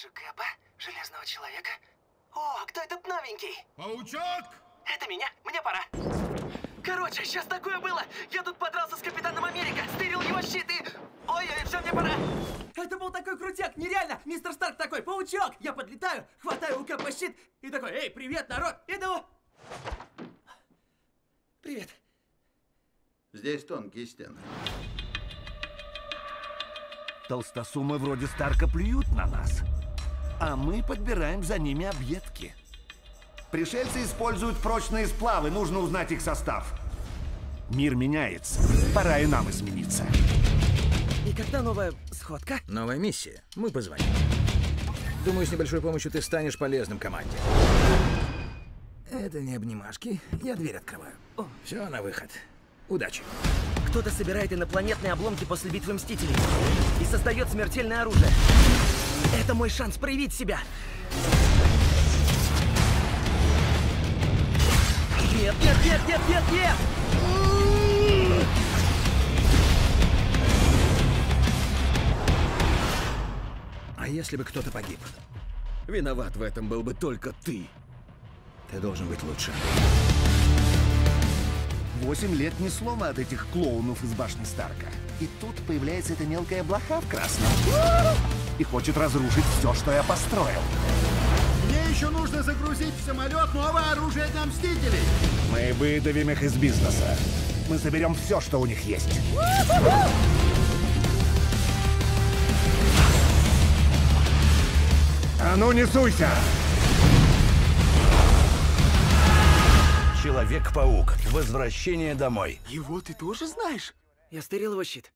вижу Кэпа, Железного Человека. О, кто этот новенький? Паучок! Это меня, мне пора. Короче, сейчас такое было. Я тут подрался с Капитаном Америка, стырил его щит и... Ой-ой, все, мне пора. Это был такой крутяк, нереально. Мистер Старк такой, паучок. Я подлетаю, хватаю у Кэпа щит и такой, эй, привет, народ, иду. Привет. Здесь тонкие стены. Толстосумы вроде Старка плюют на нас, а мы подбираем за ними объедки. Пришельцы используют прочные сплавы, нужно узнать их состав. Мир меняется, пора и нам измениться. И когда новая сходка? Новая миссия, мы позвоним. Думаю, с небольшой помощью ты станешь полезным команде. Это не обнимашки, я дверь открываю. О. Все, на выход. Удачи. Кто-то собирает инопланетные обломки после битвы Мстителей и создает смертельное оружие. Это мой шанс проявить себя. Нет, нет, нет, нет, нет, нет! А если бы кто-то погиб? Виноват в этом был бы только ты. Ты должен быть лучше. 8 лет ни слова от этих клоунов из башни Старка. И тут появляется эта мелкая блоха в красном. И хочет разрушить все, что я построил. Мне еще нужно загрузить в самолет новое оружие для Мстителей. Мы выдавим их из бизнеса. Мы соберем все, что у них есть. А ну не суйся! Человек-паук. Возвращение домой. Его ты тоже знаешь? Я стырил его щит.